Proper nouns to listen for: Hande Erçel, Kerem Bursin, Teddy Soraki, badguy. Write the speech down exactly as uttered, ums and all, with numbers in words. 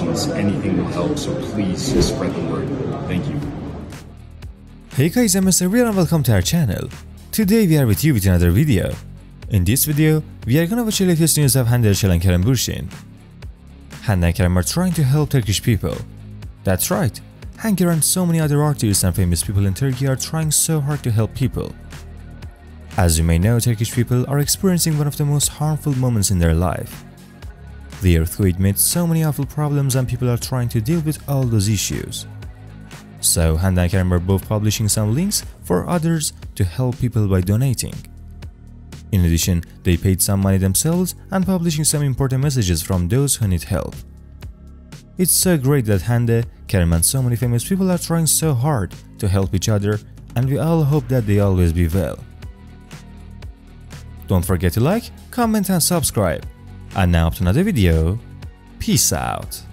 donations, anything will help, so please spread the word. Thank you. Hey guys, I'm Mister Real and welcome to our channel. Today we are with you with another video. In this video, we are gonna watch the latest news of Hande Erçel and Kerem Bursin. Hande and Kerem are trying to help Turkish people. That's right, Hande and so many other artists and famous people in Turkey are trying so hard to help people. As you may know, Turkish people are experiencing one of the most harmful moments in their life. The earthquake made so many awful problems and people are trying to deal with all those issues. So Hande and Kerem are both publishing some links for others to help people by donating. In addition, they paid some money themselves and publishing some important messages from those who need help. It's so great that Hande, Kerem and so many famous people are trying so hard to help each other, and we all hope that they always be well. Don't forget to like, comment and subscribe. And now up to another video. Peace out.